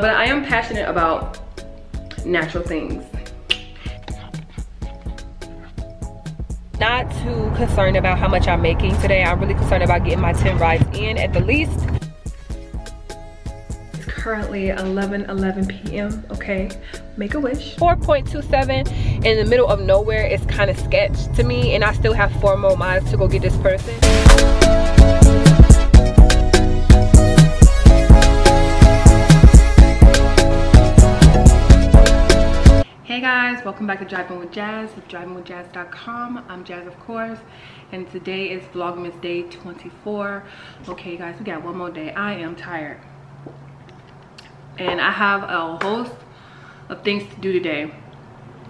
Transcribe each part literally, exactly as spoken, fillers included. But I am passionate about natural things. Not too concerned about how much I'm making today. I'm really concerned about getting my ten rides in at the least. It's currently eleven eleven p m Okay, make a wish. four point two seven in the middle of nowhere is kind of sketch to me, and I still have four more miles to go get this person. Hey guys, welcome back to Driving with Jazz with driving with jazz dot com. I'm Jazz, of course, and today is Vlogmas Day twenty-four. Okay guys, we got one more day. I am tired. And I have a host of things to do today.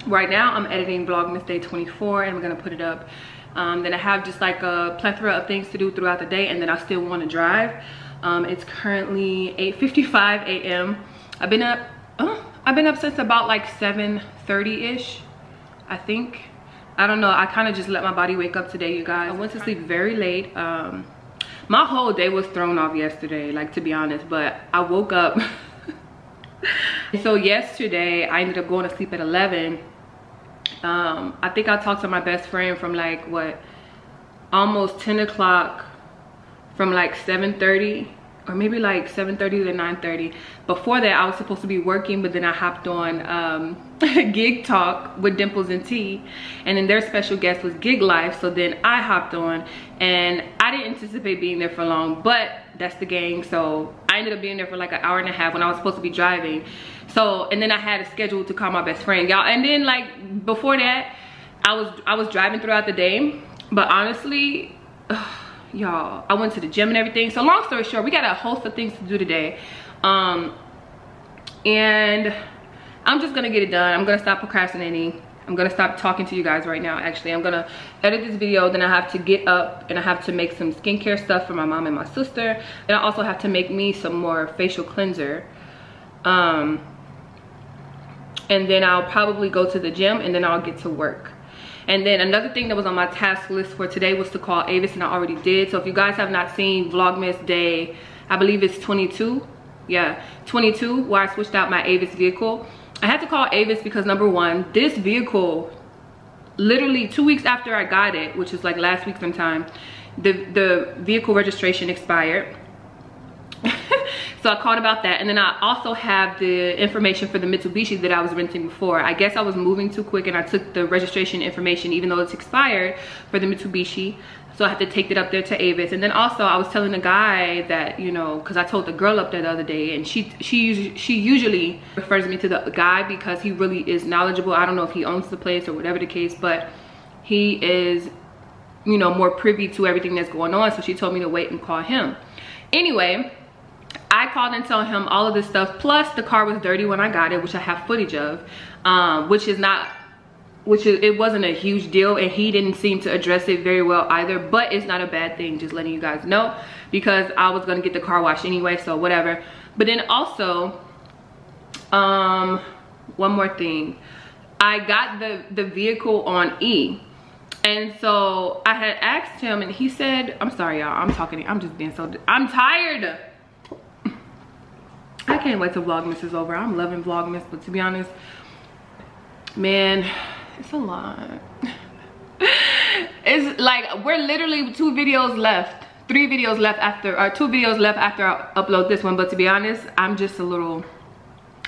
Right now, I'm editing Vlogmas Day twenty-four and we're gonna put it up. Um, then I have just like a plethora of things to do throughout the day, and then I still wanna drive. Um, it's currently eight fifty-five a m I've been up, oh, I've been up since about like seven thirty ish, I think. I don't know, I kind of just let my body wake up today, you guys. I went to sleep very late. Um, my whole day was thrown off yesterday, like, to be honest, but I woke up. So yesterday, I ended up going to sleep at eleven. Um, I think I talked to my best friend from like, what, almost ten o'clock, from like seven thirty. Or maybe like seven thirty to nine thirty. Before that, I was supposed to be working, but then I hopped on um, Gig Talk with Dimples and Tea, and then their special guest was Gig Life. So then I hopped on, and I didn't anticipate being there for long, but that's the gang. So I ended up being there for like an hour and a half when I was supposed to be driving. So, and then I had a schedule to call my best friend, y'all. And then like before that, I was I was driving throughout the day, but honestly. Ugh, y'all, I went to the gym and everything. So long story short, we got a host of things to do today, um and I'm just gonna get it done. I'm gonna stop procrastinating. I'm gonna stop talking to you guys right now. Actually, I'm gonna edit this video, then I have to get up and I have to make some skincare stuff for my mom and my sister, and I also have to make me some more facial cleanser, um and then I'll probably go to the gym, and then I'll get to work. And then another thing that was on my task list for today was to call Avis, and I already did. So if you guys have not seen Vlogmas Day, I believe it's twenty-two. Yeah, twenty-two, where I switched out my Avis vehicle. I had to call Avis because, number one, this vehicle, literally two weeks after I got it, which is like last week sometime, the, the vehicle registration expired. So I called about that, and then I also have the information for the Mitsubishi that I was renting before. I guess I was moving too quick, and I took the registration information even though it's expired for the Mitsubishi, so I have to take it up there to Avis. And then also I was telling the guy that, you know, because I told the girl up there the other day, and she she she usually refers me to the guy because he really is knowledgeable. I don't know if he owns the place or whatever the case, but he is, you know, more privy to everything that's going on. So she told me to wait and call him. Anyway, I called and told him all of this stuff, plus the car was dirty when I got it, which I have footage of, um, which is not, which is, it wasn't a huge deal, and he didn't seem to address it very well either, but it's not a bad thing, just letting you guys know, because I was gonna get the car washed anyway, so whatever. But then also, um, one more thing, I got the, the vehicle on E. And so I had asked him, and he said, I'm sorry y'all, I'm talking, I'm just being so, I'm tired. I can't wait till Vlogmas is over. I'm loving Vlogmas, but to be honest, man, it's a lot. It's like, we're literally two videos left, three videos left after, or two videos left after I upload this one. But to be honest, I'm just a little,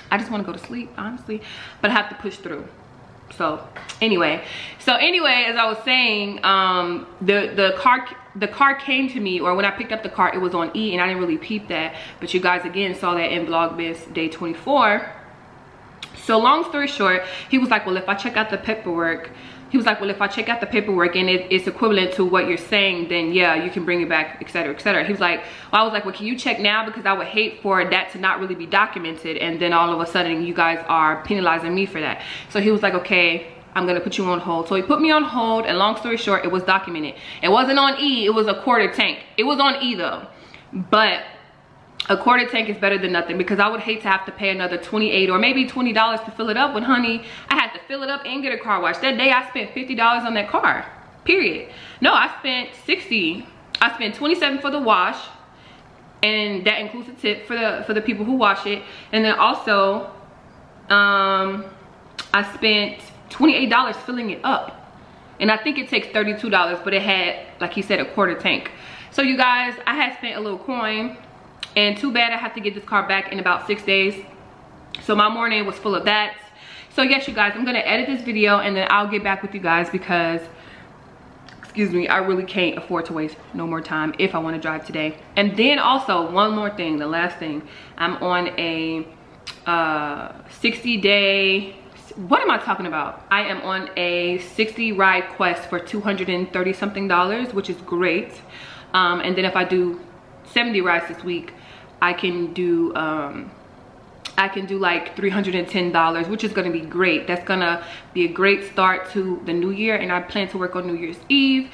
I just want to go to sleep, honestly, but I have to push through. So anyway, so anyway, as I was saying, um, the, the car, the car came to me, or when I picked up the car, it was on E, and I didn't really peep that, but you guys again saw that in Vlogmas Day twenty-four. So long story short, he was like, well, if I check out the paperwork, he was like, well, if I check out the paperwork and it, it's equivalent to what you're saying, then yeah, you can bring it back, et cetera, et cetera. He was like, well, I was like, well, can you check now? Because I would hate for that to not really be documented, and then all of a sudden you guys are penalizing me for that. So he was like, okay, I'm gonna put you on hold. So he put me on hold, and long story short, it was documented. It wasn't on E, it was a quarter tank. It was on E though, but a quarter tank is better than nothing, because I would hate to have to pay another twenty-eight dollars or maybe twenty dollars to fill it up. When, honey, I had to fill it up and get a car wash. That day I spent fifty dollars on that car, period. No, I spent sixty dollars. I spent twenty-seven dollars for the wash, and that includes a tip for the for the people who wash it. And then also, um, I spent twenty-eight dollars filling it up, and I think it takes thirty-two dollars, but it had, like he said, a quarter tank. So you guys, I had spent a little coin, and too bad I have to get this car back in about six days. So my morning was full of that. So yes, you guys, I'm gonna edit this video and then I'll get back with you guys because, excuse me, I really can't afford to waste no more time if I want to drive today. And then also, one more thing, the last thing, I'm on a uh, sixty day, what am I talking about? I am on a sixty ride quest for two hundred thirty something dollars, which is great. Um, and then if I do seventy rides this week, I can do, um, I can do like three hundred ten dollars, which is gonna be great. That's gonna be a great start to the new year, and I plan to work on New Year's Eve.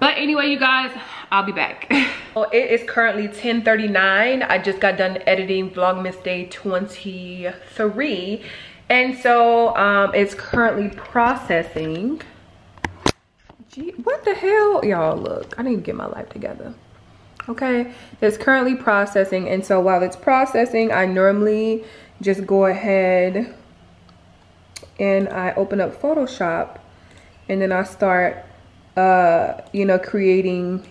But anyway, you guys, I'll be back. Well, it is currently ten thirty-nine. I just got done editing Vlogmas Day twenty-three. And so um, it's currently processing. Gee, what the hell? Y'all, look, I need to get my life together. Okay, it's currently processing. And so while it's processing, I normally just go ahead and I open up Photoshop, and then I start, uh, you know, creating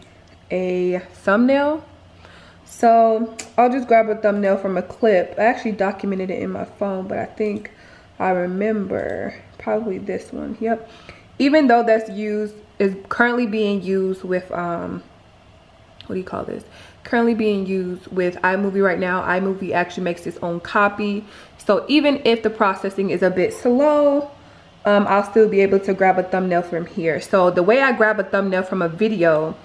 a thumbnail. So I'll just grab a thumbnail from a clip. I actually documented it in my phone, but I think I remember probably this one. Yep. Even though that's used, is currently being used with, um, what do you call this? Currently being used with iMovie right now. iMovie actually makes its own copy. So even if the processing is a bit slow, um, I'll still be able to grab a thumbnail from here. So the way I grab a thumbnail from a video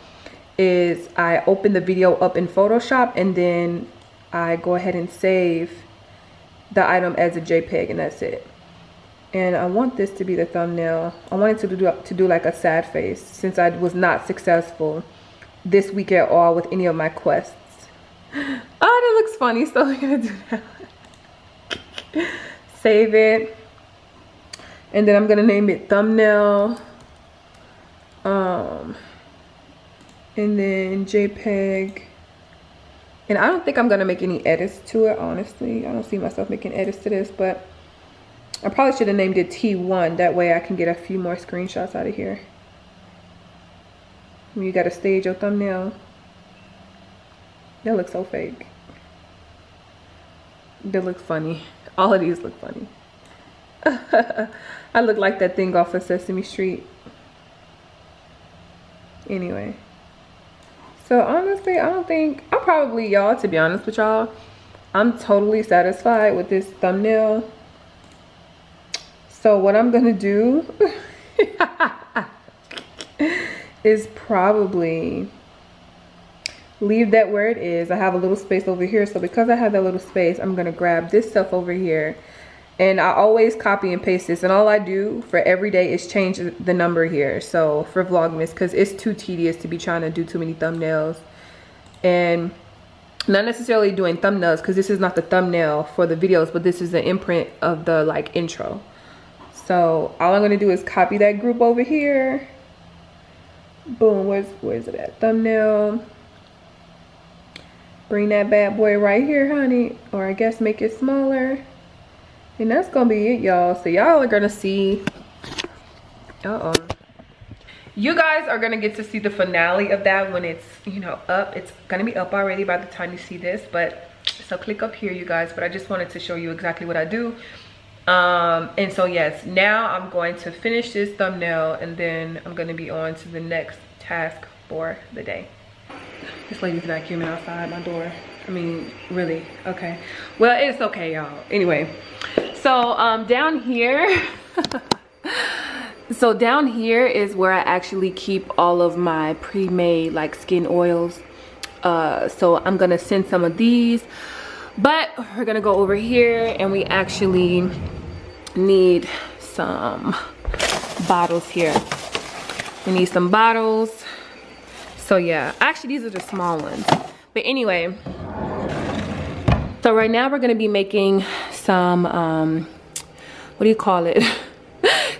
is I open the video up in Photoshop, and then I go ahead and save the item as a JPEG, and that's it. And I want this to be the thumbnail. I wanted to do, to do like a sad face, since I was not successful this week at all with any of my quests. Oh, that looks funny, so we're gonna do that. Save it, and then I'm gonna name it thumbnail, um and then JPEG. And I don't think I'm gonna make any edits to it, honestly. I don't see myself making edits to this, but I probably should have named it T one, that way I can get a few more screenshots out of here. You gotta stage your thumbnail. That looks so fake. That looks funny. All of these look funny. I look like that thing off of Sesame Street. Anyway. So honestly, I don't think, I probably, y'all, to be honest with y'all, I'm totally satisfied with this thumbnail. So what I'm gonna do is probably leave that where it is. I have a little space over here, so because I have that little space, I'm gonna grab this stuff over here, and I always copy and paste this, and all I do for every day is change the number here, so for Vlogmas, because it's too tedious to be trying to do too many thumbnails, and not necessarily doing thumbnails, because this is not the thumbnail for the videos, but this is the imprint of the like intro. So all I'm gonna do is copy that group over here. Boom, where's where's it at? Thumbnail. Bring that bad boy right here, honey. Or I guess make it smaller. And that's gonna be it, y'all. So y'all are gonna see. Uh-oh. You guys are gonna get to see the finale of that when it's, you know, up. It's gonna be up already by the time you see this, but so click up here, you guys. But I just wanted to show you exactly what I do. Um, and so yes, now I'm going to finish this thumbnail, and then I'm going to be on to the next task for the day. This lady's vacuuming outside my door. I mean, really? Okay. Well, it's okay, y'all. Anyway, so um, down here, so down here is where I actually keep all of my pre-made like skin oils. Uh, so I'm going to send some of these, but we're going to go over here, and we actually need some bottles here. We need some bottles. So yeah, actually these are the small ones, but anyway, so right now we're going to be making some um what do you call it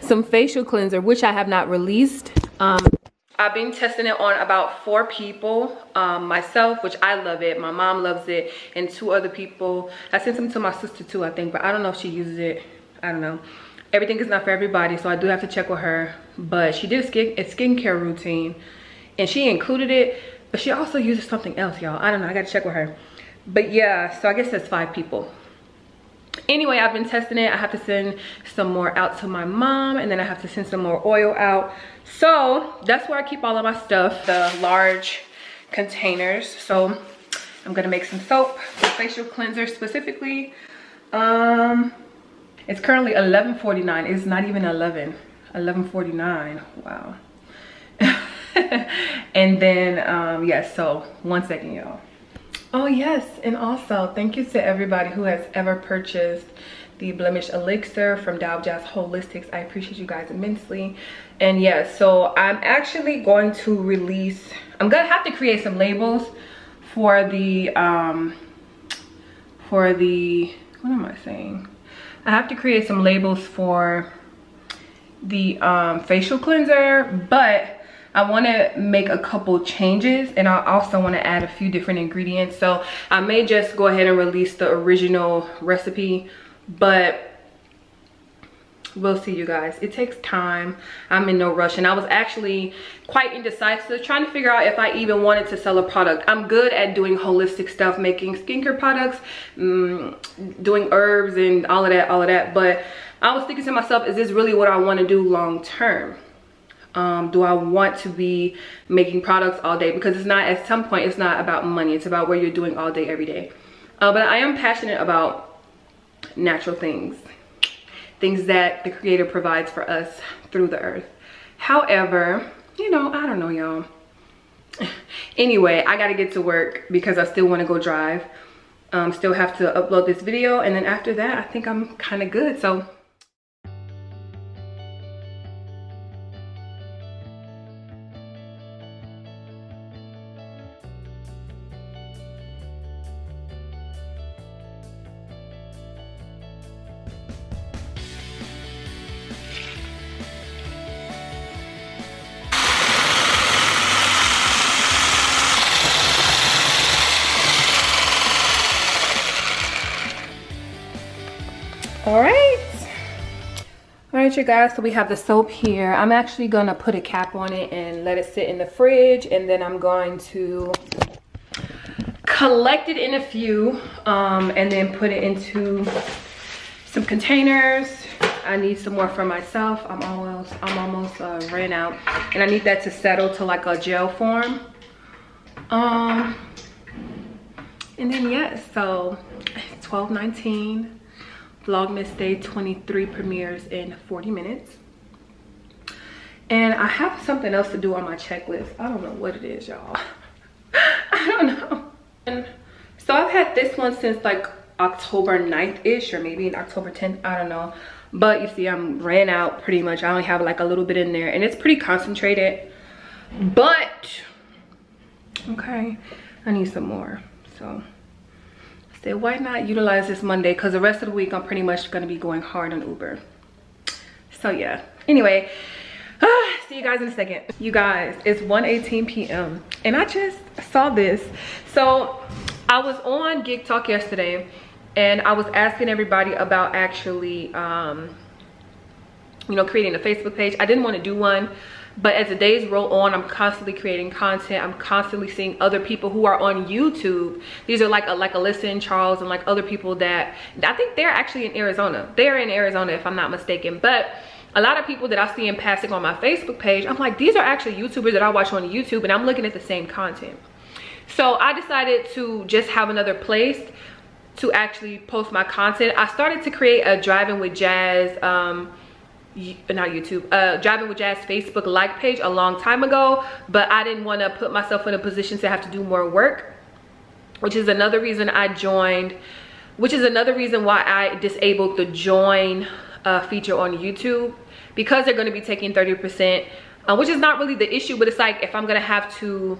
some facial cleanser, which I have not released. um I've been testing it on about four people, um, myself, which I love it, my mom loves it, and two other people. I sent them to my sister too, I think, but I don't know if she uses it. I don't know. Everything is not for everybody, so I do have to check with her. But she did a, skin, a skincare routine, and she included it, but she also uses something else, y'all. I don't know, I gotta check with her. But yeah, so I guess that's five people. Anyway, I've been testing it. I have to send some more out to my mom, and then I have to send some more oil out. So that's where I keep all of my stuff, the large containers. So I'm gonna make some soap, the facial cleanser specifically. Um, it's currently eleven forty-nine. It's not even eleven. eleven forty-nine. Wow. And then um, yes. Yeah, so one second, y'all. Oh yes, and also thank you to everybody who has ever purchased the Blemish Elixir from TAOofJAZ Wholistics. I appreciate you guys immensely. And yeah, so I'm actually going to release, I'm gonna have to create some labels for the um for the what am I saying I have to create some labels for the um facial cleanser, but I want to make a couple changes, and I also want to add a few different ingredients. So I may just go ahead and release the original recipe, but we'll see, you guys. It takes time. I'm in no rush, and I was actually quite indecisive trying to figure out if I even wanted to sell a product. I'm good at doing holistic stuff, making skincare products, um, doing herbs and all of that, all of that. But I was thinking to myself, is this really what I want to do long term? Um, do I want to be making products all day? Because it's not, at some point, it's not about money. It's about what you're doing all day, every day. Uh, but I am passionate about natural things. Things that the Creator provides for us through the earth. However, you know, I don't know, y'all. Anyway, I gotta get to work because I still want to go drive. Um, still have to upload this video. And then after that, I think I'm kind of good. So... you guys, so we have the soap here. I'm actually gonna put a cap on it and let it sit in the fridge, and then I'm going to collect it in a few um, and then put it into some containers. I need some more for myself. I'm almost I'm almost uh, ran out, and I need that to settle to like a gel form, um, and then yes, yeah, so it's twelve nineteen. Vlogmas day twenty-three premieres in forty minutes, and I have something else to do on my checklist. I don't know what it is, y'all. I don't know. And so I've had this one since like October ninth ish, or maybe October tenth, I don't know. But you see, I'm ran out pretty much. I only have like a little bit in there, and it's pretty concentrated, but okay, I need some more. So say, why not utilize this Monday? Because the rest of the week, I'm pretty much going to be going hard on Uber. So yeah. Anyway, ah, see you guys in a second. You guys, it's one eighteen p m and I just saw this. So I was on Gig Talk yesterday, and I was asking everybody about actually, um, you know, creating a Facebook page. I didn't want to do one, but as the days roll on, I'm constantly creating content. I'm constantly seeing other people who are on YouTube. These are like a, like Alyssa and Charles, and like other people that, I think they're actually in Arizona. They're in Arizona, if I'm not mistaken. But a lot of people that I see in passing on my Facebook page, I'm like, these are actually YouTubers that I watch on YouTube, and I'm looking at the same content. So I decided to just have another place to actually post my content. I started to create a Driving With Jazz, um, not YouTube, uh, Driving With Jazz Facebook like page a long time ago, but I didn't want to put myself in a position to have to do more work, which is another reason I joined, which is another reason why I disabled the join uh, feature on YouTube, because they're going to be taking thirty percent, uh, which is not really the issue, but it's like, if I'm going to have to,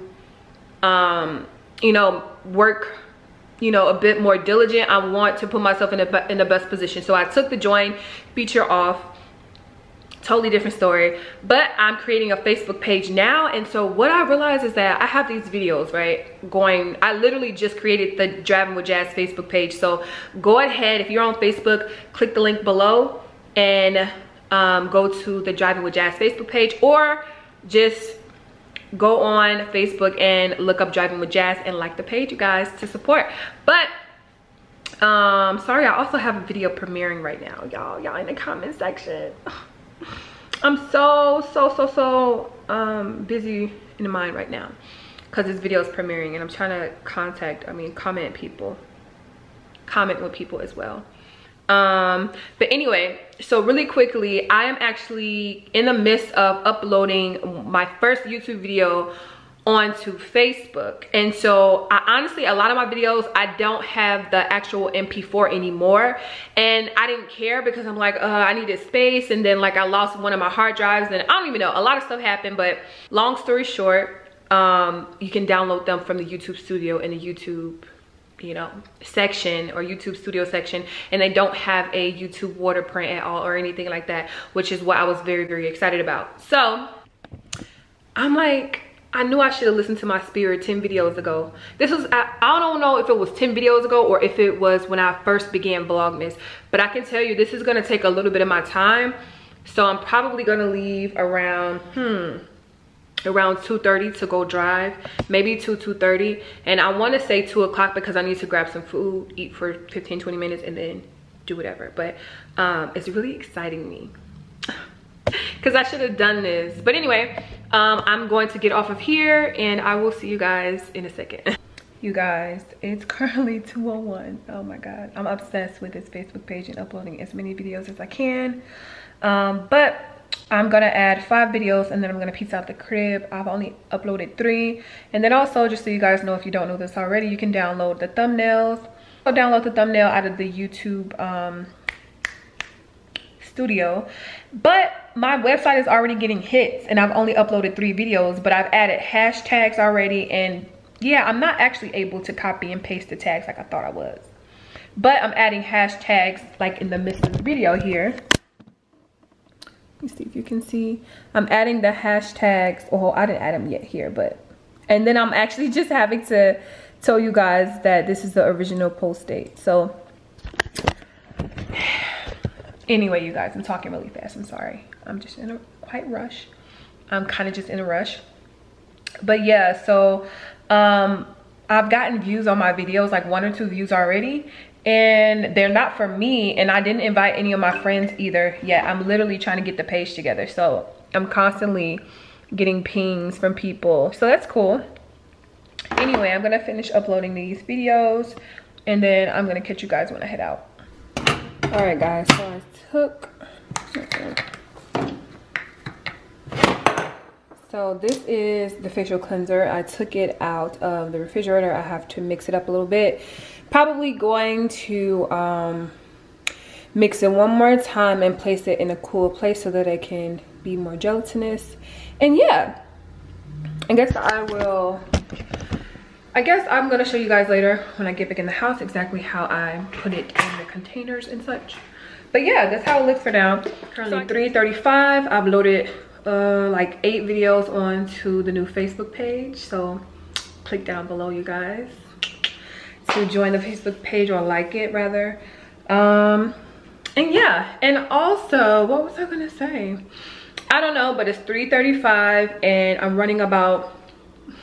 um, you know, work, you know, a bit more diligent, I want to put myself in, a, in the best position. So I took the join feature off, totally different story. But I'm creating a Facebook page now, and so what I realized is that I have these videos, right, going, I literally just created the Driving With Jazz Facebook page. So go ahead, if you're on Facebook, click the link below and um, go to the Driving With Jazz Facebook page, or just go on Facebook and look up Driving With Jazz and like the page, you guys, to support. But um sorry, I also have a video premiering right now, y'all y'all in the comment section. I'm so so so so um busy in the mind right now because this video is premiering, and I'm trying to contact I mean comment people comment with people as well. Um but anyway, so really quickly, I am actually in the midst of uploading my first YouTube video onto Facebook. And so I honestly, a lot of my videos, I don't have the actual M P four anymore, and I didn't care because I'm like, uh, I needed space, and then like I lost one of my hard drives, and I don't even know, a lot of stuff happened. But long story short, um you can download them from the YouTube studio in the YouTube you know section, or YouTube studio section, and they don't have a YouTube waterprint at all or anything like that, which is what I was very very excited about. So I'm like, I knew I should have listened to my spirit ten videos ago. This was, I, I don't know if it was ten videos ago or if it was when I first began Vlogmas, but I can tell you this is going to take a little bit of my time. So I'm probably going to leave around hmm around two thirty to go drive, maybe two, two thirty, and I want to say two o'clock because I need to grab some food, eat for fifteen, twenty minutes, and then do whatever. But um it's really exciting me because I should have done this. But anyway, um I'm going to get off of here and I will see you guys in a second. You guys, it's currently two oh one. Oh my god, I'm obsessed with this Facebook page and uploading as many videos as I can. Um but I'm gonna add five videos and then I'm gonna piece out the crib. I've only uploaded three. And then also, just so you guys know, if you don't know this already, you can download the thumbnails. I'll download the thumbnail out of the YouTube um, studio. But my website is already getting hits and I've only uploaded three videos, but I've added hashtags already. And yeah, I'm not actually able to copy and paste the tags like I thought I was, but I'm adding hashtags like in the midst of the video here. Let me see if you can see. I'm adding the hashtags. Oh, I didn't add them yet here, but. And then I'm actually just having to tell you guys that this is the original post date. So anyway, you guys, I'm talking really fast. I'm sorry. I'm just in a quite rush. I'm kind of just in a rush. But yeah, so um, I've gotten views on my videos, like one or two views already. And they're not for me, and I didn't invite any of my friends either yet. I'm literally trying to get the page together, so I'm constantly getting pings from people, so that's cool. Anyway, I'm gonna finish uploading these videos and then I'm gonna catch you guys when I head out. All right guys, so I took so this is the facial cleanser. I took it out of the refrigerator. I have to mix it up a little bit. Probably going to um, mix it one more time and place it in a cool place so that it can be more gelatinous. And yeah, I guess I will, I guess I'm gonna show you guys later when I get back in the house exactly how I put it in the containers and such. But yeah, that's how it looks for now. Currently three thirty-five, I've loaded uh, like eight videos onto the new Facebook page. So click down below, you guys, to join the Facebook page, or like it rather. Um and yeah, and also, what was I gonna say? I don't know, but it's three thirty-five and I'm running about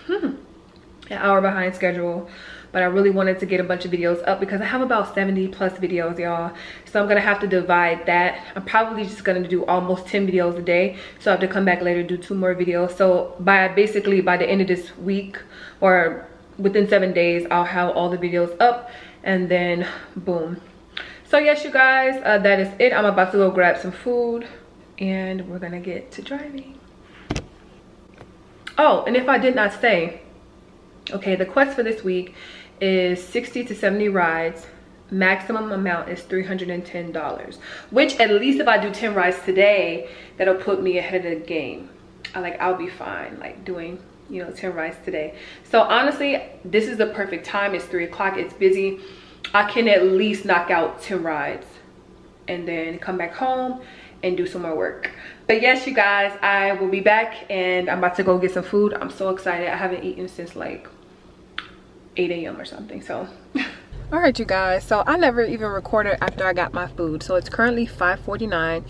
hmm, an hour behind schedule, but I really wanted to get a bunch of videos up because I have about seventy plus videos, y'all. So I'm gonna have to divide that. I'm probably just gonna do almost ten videos a day, so I have to come back later, do two more videos. So by basically by the end of this week, or within seven days, I'll have all the videos up, and then boom. So yes, you guys, uh, that is it. I'm about to go grab some food and we're gonna get to driving. Oh, and if I did not say, okay, the quest for this week is sixty to seventy rides. Maximum amount is three hundred ten dollars, which at least if I do ten rides today, that'll put me ahead of the game. I like I'll be fine like doing you know ten rides today. So honestly, this is the perfect time. It's three o'clock, it's busy. I can at least knock out ten rides and then come back home and do some more work. But yes, you guys, I will be back and I'm about to go get some food. I'm so excited. I haven't eaten since like eight A M or something, so. All right, you guys, so I never even recorded after I got my food. So it's currently five forty-nine.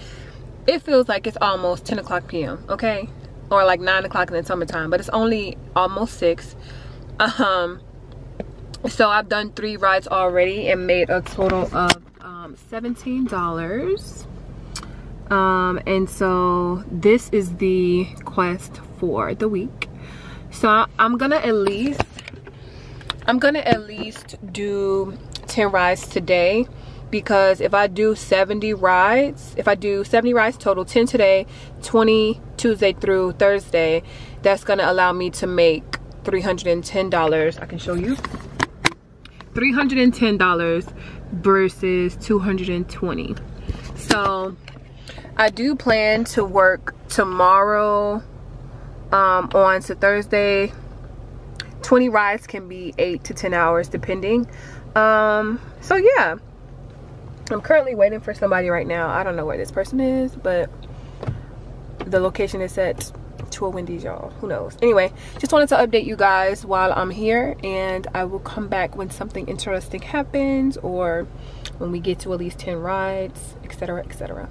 It feels like it's almost ten o'clock P M, okay? Or like nine o'clock in the summertime, but it's only almost six. Um, so I've done three rides already and made a total of um, seventeen dollars. Um, and so this is the quest for the week. So I'm gonna at least, I'm gonna at least do ten rides today, because if I do seventy rides, if I do seventy rides total, ten today, twenty Tuesday through Thursday, that's gonna allow me to make three hundred ten dollars. I can show you. three hundred ten dollars versus two hundred twenty. So I do plan to work tomorrow um, on to Thursday. twenty rides can be eight to ten hours depending. Um, so yeah, I'm currently waiting for somebody right now. I don't know where this person is, but the location is set to a Wendy's, y'all. Who knows? Anyway, just wanted to update you guys while I'm here, and I will come back when something interesting happens or when we get to at least ten rides, et cetera, et cetera.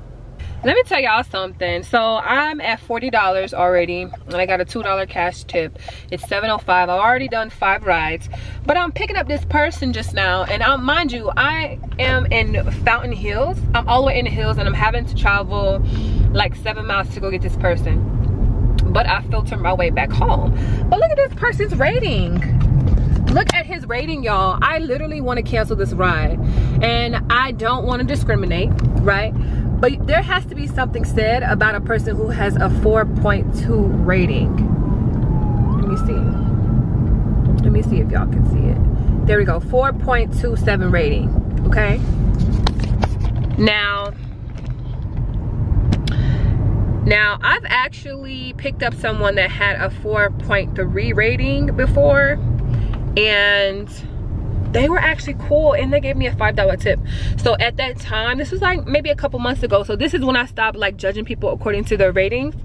Let me tell y'all something. So I'm at forty dollars already, and I got a two dollar cash tip. It's seven oh five. I've already done five rides, but I'm picking up this person just now, and I'll, mind you, I am in Fountain Hills. I'm all the way in the hills, and I'm having to travel like seven miles to go get this person, but I filter my way back home. But look at this person's rating. Look at his rating, y'all. I literally want to cancel this ride, and I don't want to discriminate, right? But there has to be something said about a person who has a four point two rating. Let me see. Let me see if y'all can see it. There we go. four point two seven rating. Okay. Now, now I've actually picked up someone that had a four point three rating before, and they were actually cool, and they gave me a five dollar tip. So at that time, this was like maybe a couple months ago, so this is when I stopped like judging people according to their ratings.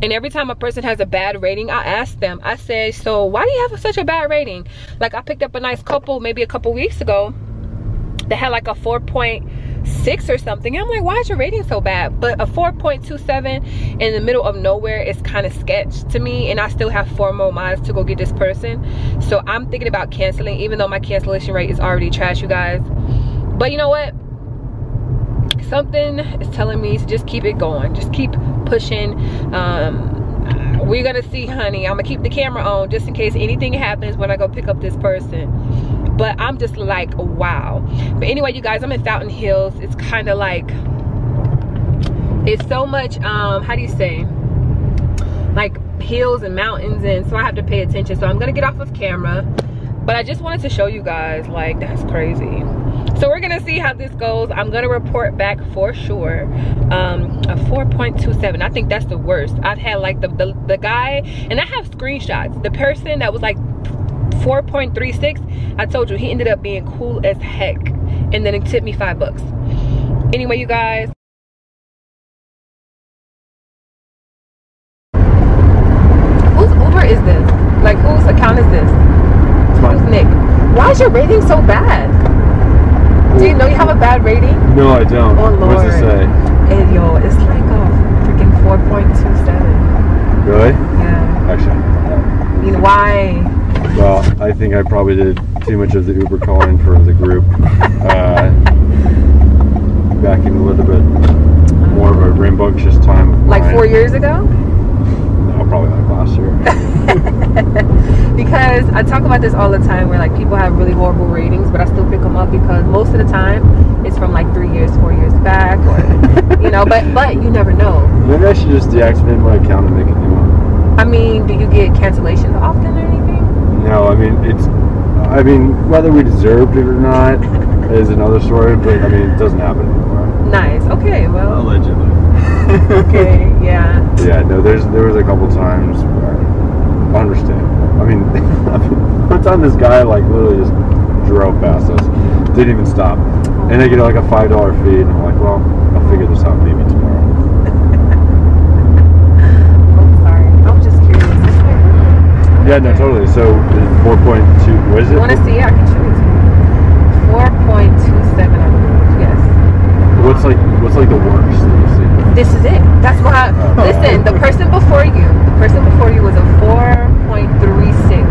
And every time a person has a bad rating, I ask them, I say, so why do you have such a bad rating? Like, I picked up a nice couple maybe a couple weeks ago that had like a four point six or something, and I'm like, why is your rating so bad? But a four point two seven in the middle of nowhere is kind of sketch to me, and I still have four more miles to go get this person. So I'm thinking about canceling, even though my cancellation rate is already trash, you guys. But you know what, something is telling me to just keep it going, just keep pushing. um we're gonna see, honey. I'm gonna keep the camera on just in case anything happens when I go pick up this person. But I'm just like, wow. But anyway, you guys, I'm in Fountain Hills. It's kind of like, it's so much, um, how do you say, like hills and mountains, and so I have to pay attention. So I'm gonna get off of camera, but I just wanted to show you guys, like, that's crazy. So we're gonna see how this goes. I'm gonna report back for sure. Um, a four point two seven, I think that's the worst. I've had like the, the, the guy, and I have screenshots. The person that was like four point three six, I told you, he ended up being cool as heck, and then it tipped me five bucks. Anyway, you guys, whose Uber is this? Like, whose account is this? Who's Nick? Why is your rating so bad? Do you know you have a bad rating? No, I don't. Oh Lord. What's it say? And yo, it's like a freaking four point two seven. Really? Yeah. Actually, I mean, why? Well, I think I probably did too much of the Uber calling for the group. Uh, back in a little bit more of a rambunctious time of like mine. Four years ago? No, probably like last year. Because I talk about this all the time, where like people have really horrible ratings, but I still pick them up because most of the time it's from like three years, four years back, or you know. But but you never know. Maybe I should just deactivate my account and make a new one. I mean, do you get cancellations often or anything? No, I mean, it's, I mean, whether we deserved it or not is another story, but I mean, it doesn't happen anymore. Nice. Okay, well. Allegedly. Okay, yeah. Yeah, no, there's, there was a couple times where I understand. I mean, one time this guy, like, literally just drove past us, didn't even stop. And they get like a five dollar fee, and I'm like, well, I'll figure this out maybe tomorrow. Yeah, no, totally. So four point two, what is it? You want to see? I can show it to you. four point two seven, I believe, yes. What's like, what's like the worst that you've seen? This is it. That's why, I, listen, the person before you, the person before you was a four point three six.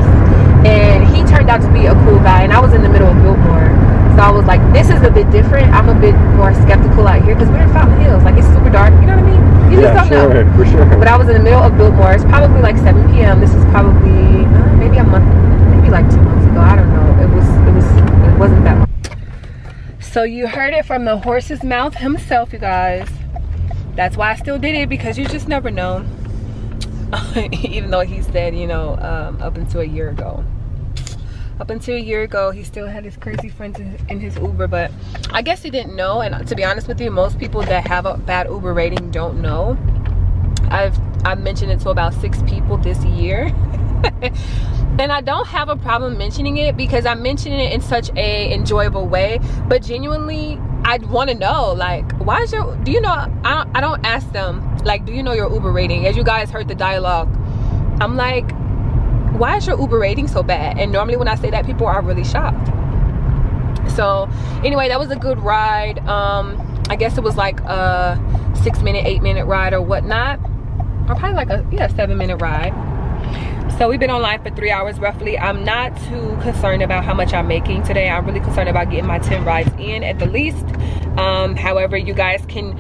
And he turned out to be a cool guy, and I was in the middle of Biltmore. So I was like, this is a bit different. I'm a bit more skeptical out here because we're in Fountain Hills. Like, it's super dark. You know what I mean? You just yeah, don't sure, know. For sure. But I was in the middle of Biltmore. It's probably like seven p m This was probably uh, maybe a month, maybe like two months ago. I don't know. It was, it was, it wasn't that long. So you heard it from the horse's mouth himself, you guys. That's why I still did it, because you just never know. Even though he said, you know, um, up until a year ago. Up until a year ago, he still had his crazy friends in his Uber, but I guess he didn't know. And to be honest with you, most people that have a bad Uber rating don't know. I've I've mentioned it to about six people this year. And I don't have a problem mentioning it because I'm mentioning it in such a enjoyable way. But genuinely, I'd want to know, like, why is your, do you know, I don't, I don't ask them, like, do you know your Uber rating? As you guys heard the dialogue, I'm like, why is your Uber rating so bad? And normally when I say that, people are really shocked. So anyway, that was a good ride. Um, I guess it was like a six minute, eight minute ride or whatnot. Or probably like a, yeah, seven minute ride. So we've been online for three hours roughly. I'm not too concerned about how much I'm making today. I'm really concerned about getting my ten rides in at the least. Um, however, you guys can,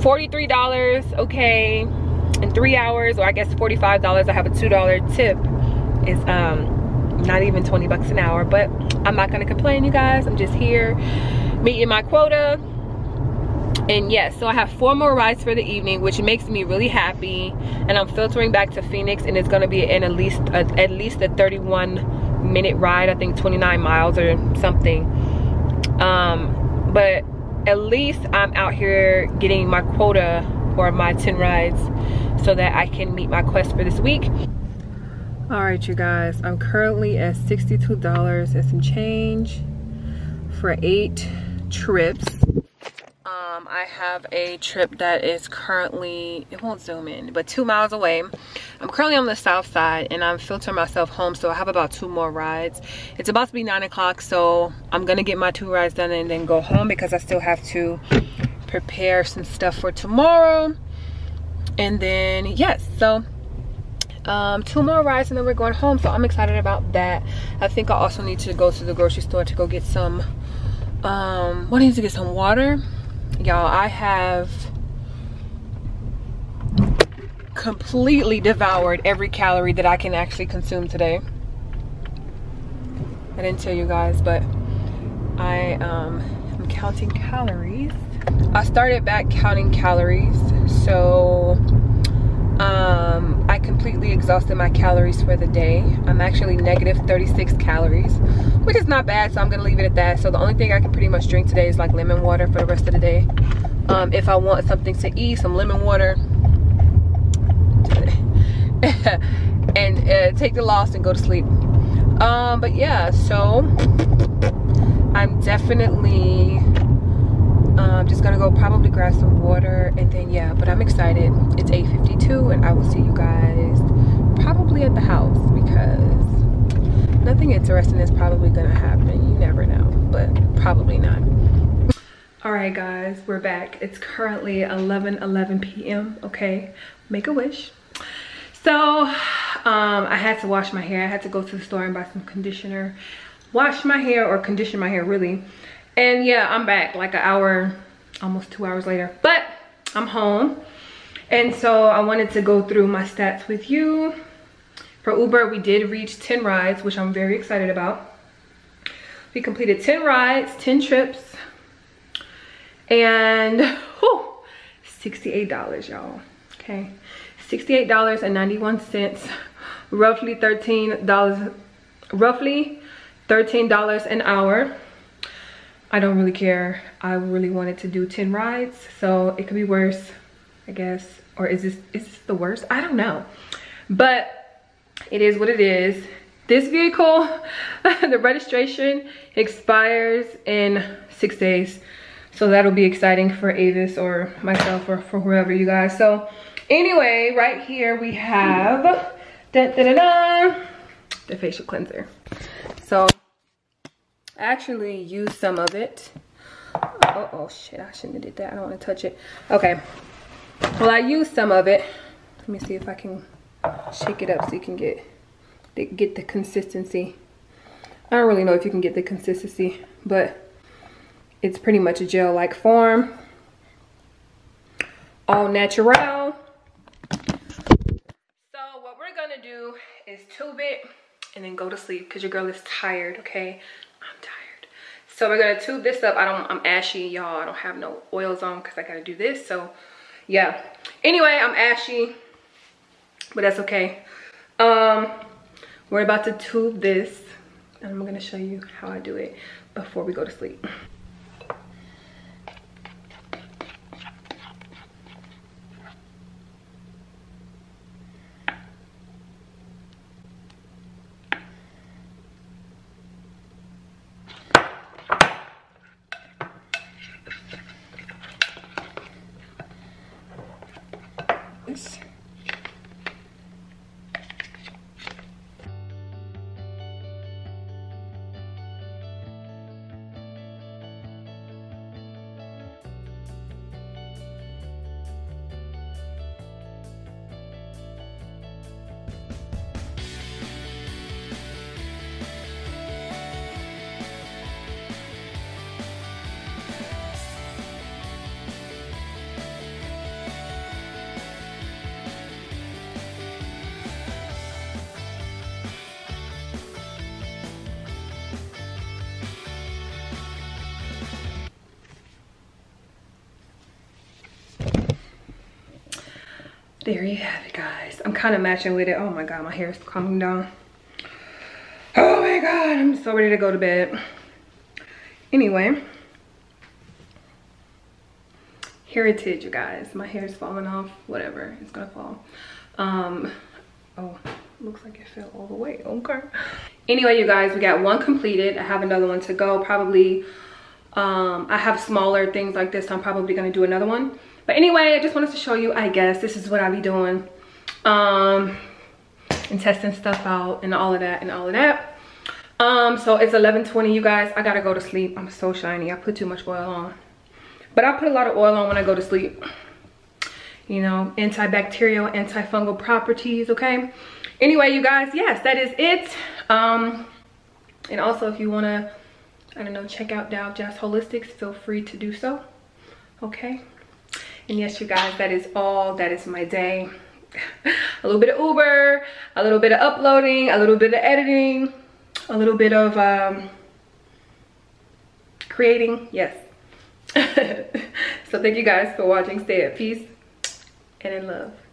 forty-three dollars, okay, in three hours, or I guess forty-five dollars, I have a two dollar tip. It's um, not even twenty bucks an hour, but I'm not gonna complain, you guys. I'm just here meeting my quota. And yes, so I have four more rides for the evening, which makes me really happy. And I'm filtering back to Phoenix, and it's gonna be an at least a, at least a thirty-one minute ride, I think twenty-nine miles or something. Um, but at least I'm out here getting my quota or my ten rides so that I can meet my quest for this week. All right, you guys, I'm currently at sixty-two dollars and some change for eight trips. Um, I have a trip that is currently, it won't zoom in, but two miles away. I'm currently on the south side and I'm filtering myself home, so I have about two more rides. It's about to be nine o'clock, so I'm gonna get my two rides done and then go home because I still have to prepare some stuff for tomorrow. And then, yes, so um, two more rides and then we're going home, so I'm excited about that. I think I also need to go to the grocery store to go get some, um, what I need to get some water. Y'all, I have completely devoured every calorie that I can actually consume today. I didn't tell you guys, but I um, am counting calories. I started back counting calories, so um, I completely exhausted my calories for the day. I'm actually negative thirty-six calories, which is not bad, so I'm gonna leave it at that. So the only thing I can pretty much drink today is like lemon water for the rest of the day. Um, if I want something to eat, some lemon water, and uh, take the loss and go to sleep. Um, but yeah, so I'm definitely Um, just gonna go probably grab some water and then yeah, but I'm excited. It's eight fifty-two and I will see you guys probably at the house because nothing interesting is probably gonna happen. You never know, but probably not. All right guys, we're back. It's currently eleven eleven p m Okay, make a wish. So um, I had to wash my hair. I had to go to the store and buy some conditioner. Wash my hair or condition my hair really. And yeah, I'm back like an hour, almost two hours later, but I'm home. And so I wanted to go through my stats with you. For Uber, we did reach ten rides, which I'm very excited about. We completed ten rides, ten trips, and whew, sixty-eight dollars, y'all, okay? sixty-eight dollars and ninety-one cents, roughly thirteen dollars, roughly thirteen dollars an hour. I don't really care. I really wanted to do ten rides, so it could be worse, I guess. Or is this is this the worst? I don't know. But it is what it is. This vehicle, the registration expires in six days. So that'll be exciting for Avis or myself or for whoever you guys. So anyway, right here we have da, da, da, da, the facial cleanser. So I actually used some of it. Oh, oh shit, I shouldn't have did that. I don't want to touch it. Okay, well, I used some of it. Let me see if I can shake it up so you can get get the consistency. I don't really know if you can get the consistency, but it's pretty much a gel-like form. All natural. So what we're gonna do is tube it and then go to sleep because your girl is tired, okay? I'm tired. So we're gonna tube this up. I don't, I'm ashy, y'all. I don't have no oils on because I gotta do this, so yeah. Anyway, I'm ashy, but that's okay. Um, we're about to tube this. And I'm gonna show you how I do it before we go to sleep. There you have it, guys. I'm kind of matching with it. Oh my god, my hair is calming down. Oh my god, I'm so ready to go to bed. Anyway, heritage, you guys. My hair is falling off. Whatever, it's gonna fall. Um, oh, looks like it fell all the way. Okay. Anyway, you guys, we got one completed. I have another one to go. Probably, um, I have smaller things like this, so I'm probably gonna do another one. But anyway, I just wanted to show you, I guess, this is what I be doing. Um, and testing stuff out and all of that and all of that. Um, so it's eleven twenty, you guys. I gotta go to sleep. I'm so shiny. I put too much oil on. But I put a lot of oil on when I go to sleep. You know, antibacterial, antifungal properties, okay? Anyway, you guys, yes, that is it. Um, and also, if you wanna, I don't know, check out TAOofJAZ Wholistics, feel free to do so, okay? And yes, you guys, that is all. That is my day. A little bit of Uber, a little bit of uploading, a little bit of editing, a little bit of um, creating. Yes. So thank you guys for watching. Stay at peace and in love.